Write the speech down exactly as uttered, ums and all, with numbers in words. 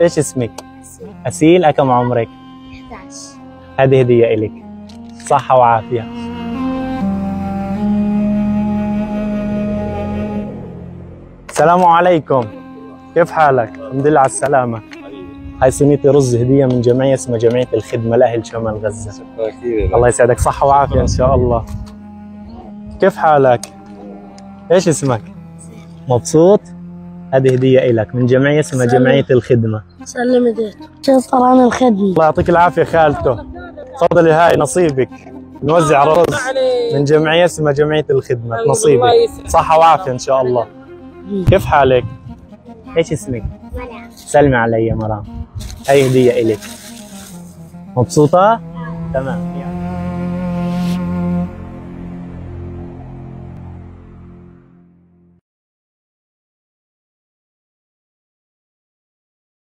ايش اسمك؟ اسمي أسيل. كم عمرك؟ إحدى عشر. هذه هدية إلك، صحة وعافية. السلام عليكم، كيف حالك؟ الحمد لله على السلامة. هاي صينية رز هدية من جمعية اسمها جمعية الخدمة لأهل شمال غزة. الله يسعدك، صحة وعافية إن شاء الله. كيف حالك؟ ايش اسمك؟ مبسوط؟ هذه هدية إلك من جمعية اسمها جمعية الخدمة. سلم يديته. شوف طلعنا الخدمة. الله يعطيك العافية خالته. تفضلي هاي نصيبك. نوزع رز من جمعية اسمها جمعية الخدمة، نصيبك. صحة وعافية إن شاء الله. كيف حالك؟ ايش اسمك؟ مرام. سلمي علي يا مرام. هاي هدية إلك. مبسوطة؟ تمام.